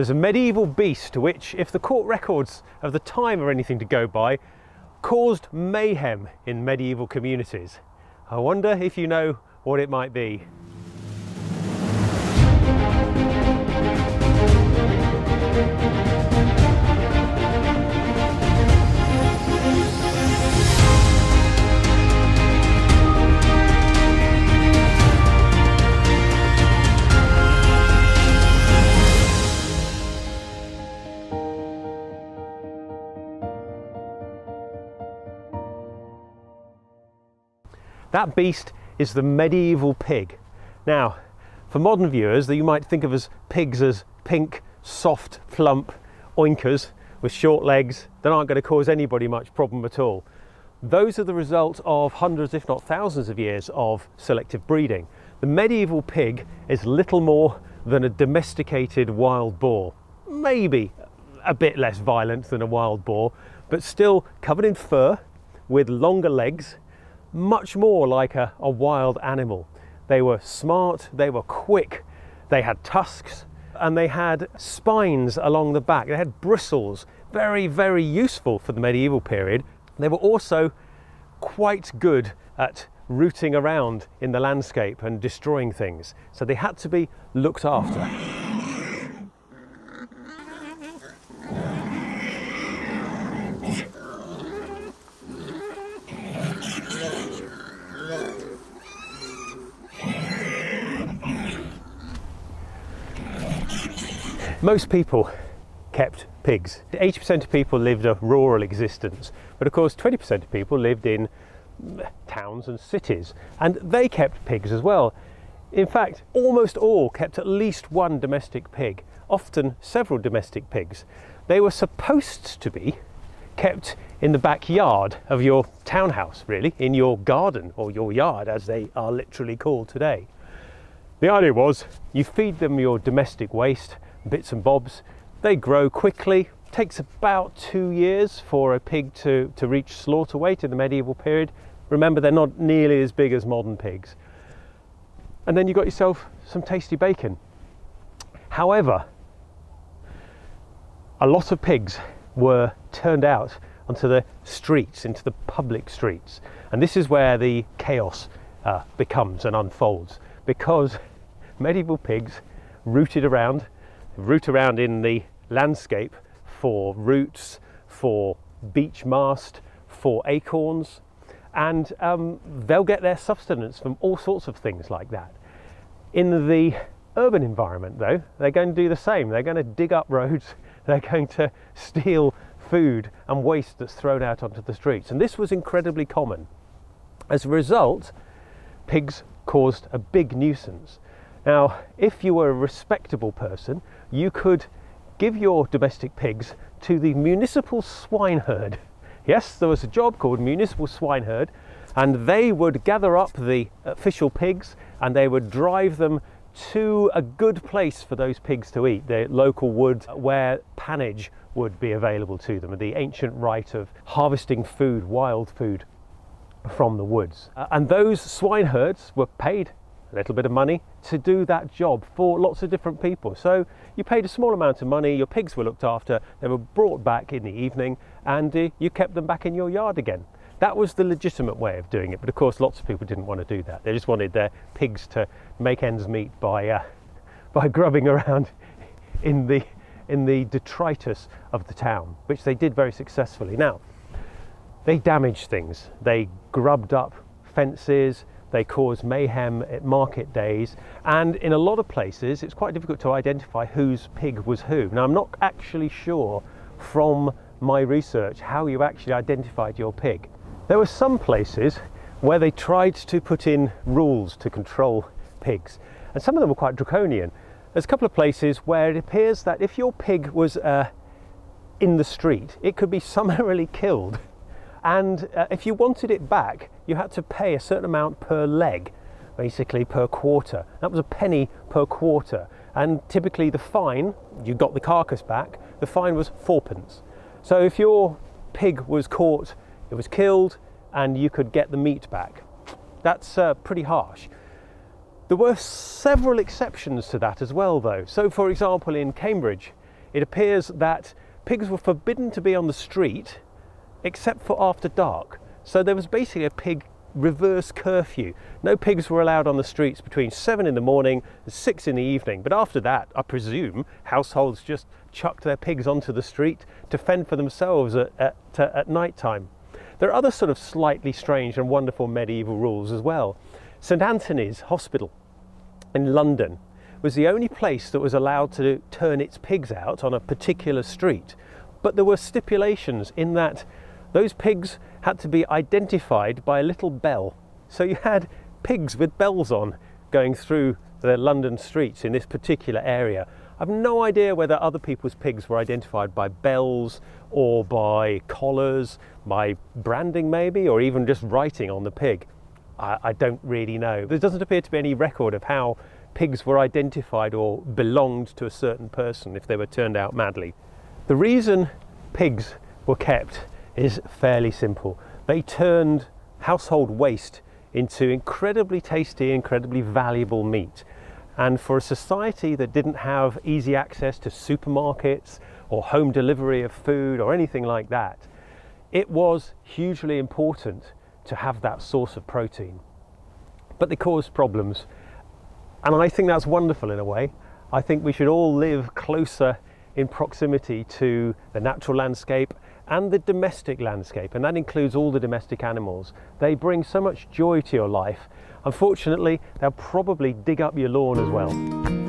There's a medieval beast which, if the court records of the time are anything to go by, caused mayhem in medieval communities. I wonder if you know what it might be. That beast is the medieval pig. Now, for modern viewers, that you might think of as pigs as pink, soft, plump oinkers with short legs that aren't going to cause anybody much problem at all. Those are the result of hundreds, if not thousands of years of selective breeding. The medieval pig is little more than a domesticated wild boar. Maybe a bit less violent than a wild boar, but still covered in fur with longer legs, much more like a wild animal. They were smart, they were quick, they had tusks, and they had spines along the back. They had bristles, very, very useful for the medieval period. They were also quite good at rooting around in the landscape and destroying things. So they had to be looked after. Most people kept pigs. 80% of people lived a rural existence, but of course 20% of people lived in towns and cities, and they kept pigs as well. In fact, almost all kept at least one domestic pig, often several domestic pigs. They were supposed to be kept in the backyard of your townhouse, really, in your garden or your yard, as they are literally called today. The idea was you feed them your domestic waste, bits and bobs. They grow quickly. Takes about 2 years for a pig to reach slaughter weight in the medieval period. Remember, they're not nearly as big as modern pigs. And then you got yourself some tasty bacon. However, a lot of pigs were turned out onto the streets, into the public streets. And this is where the chaos becomes and unfolds, because medieval pigs root around in the landscape for roots, for beech mast, for acorns, and they'll get their sustenance from all sorts of things like that. In the urban environment, though, they're going to do the same. They're going to dig up roads, they're going to steal food and waste that's thrown out onto the streets, and this was incredibly common. As a result, pigs caused a big nuisance. Now, if you were a respectable person, you could give your domestic pigs to the municipal swineherd. Yes, there was a job called municipal swineherd, and they would gather up the official pigs and they would drive them to a good place for those pigs to eat, the local woods where pannage would be available to them, the ancient rite of harvesting food, wild food, from the woods. And those swineherds were paid a little bit of money to do that job for lots of different people. So you paid a small amount of money, your pigs were looked after, they were brought back in the evening, and you kept them back in your yard again. That was the legitimate way of doing it, but of course lots of people didn't want to do that. They just wanted their pigs to make ends meet by grubbing around in the detritus of the town, which they did very successfully. Now, they damaged things. They grubbed up fences, they cause mayhem at market days, and in a lot of places it's quite difficult to identify whose pig was who. Now, I'm not actually sure from my research how you actually identified your pig. There were some places where they tried to put in rules to control pigs, and some of them were quite draconian. There's a couple of places where it appears that if your pig was in the street, it could be summarily killed. And if you wanted it back, you had to pay a certain amount per leg, basically per quarter. That was a penny per quarter. And typically the fine, you got the carcass back, the fine was 4p. So if your pig was caught, it was killed, and you could get the meat back. That's pretty harsh. There were several exceptions to that as well, though. So for example, in Cambridge, It appears that pigs were forbidden to be on the street except for after dark. So there was basically a pig reverse curfew. No pigs were allowed on the streets between 7 in the morning and 6 in the evening. But after that, I presume households just chucked their pigs onto the street to fend for themselves at night time. There are other sort of slightly strange and wonderful medieval rules as well. St. Anthony's Hospital in London was the only place that was allowed to turn its pigs out on a particular street. But there were stipulations in that those pigs had to be identified by a little bell. So you had pigs with bells on going through the London streets in this particular area. I've no idea whether other people's pigs were identified by bells or by collars, by branding maybe, or even just writing on the pig. I don't really know. There doesn't appear to be any record of how pigs were identified or belonged to a certain person if they were turned out madly. The reason pigs were kept is fairly simple. They turned household waste into incredibly tasty, incredibly valuable meat. And for a society that didn't have easy access to supermarkets or home delivery of food or anything like that, it was hugely important to have that source of protein. But they caused problems. And I think that's wonderful in a way. I think we should all live closer in proximity to the natural landscape and the domestic landscape, and that includes all the domestic animals. They bring so much joy to your life. Unfortunately, they'll probably dig up your lawn as well.